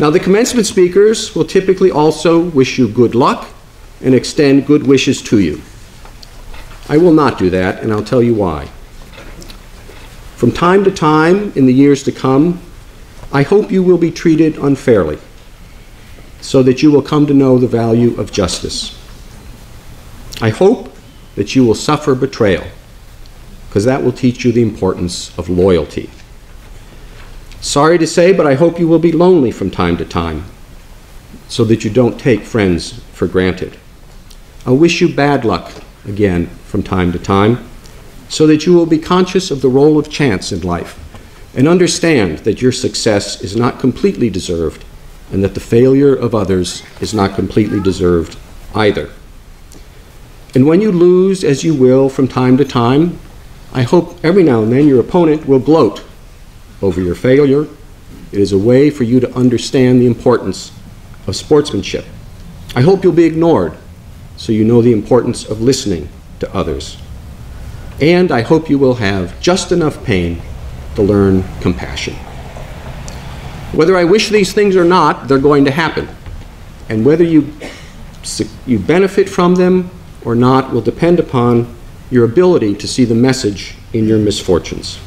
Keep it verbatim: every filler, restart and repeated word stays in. Now, the commencement speakers will typically also wish you good luck and extend good wishes to you. I will not do that, and I'll tell you why. From time to time in the years to come, I hope you will be treated unfairly so that you will come to know the value of justice. I hope that you will suffer betrayal, because that will teach you the importance of loyalty. Sorry to say, but I hope you will be lonely from time to time so that you don't take friends for granted. I wish you bad luck again from time to time so that you will be conscious of the role of chance in life and understand that your success is not completely deserved and that the failure of others is not completely deserved either. And when you lose, as you will from time to time, I hope every now and then your opponent will gloat over your failure. It is a way for you to understand the importance of sportsmanship. I hope you'll be ignored so you know the importance of listening to others. And I hope you will have just enough pain to learn compassion. Whether I wish these things or not, they're going to happen. And whether you, you benefit from them or not will depend upon your ability to see the message in your misfortunes.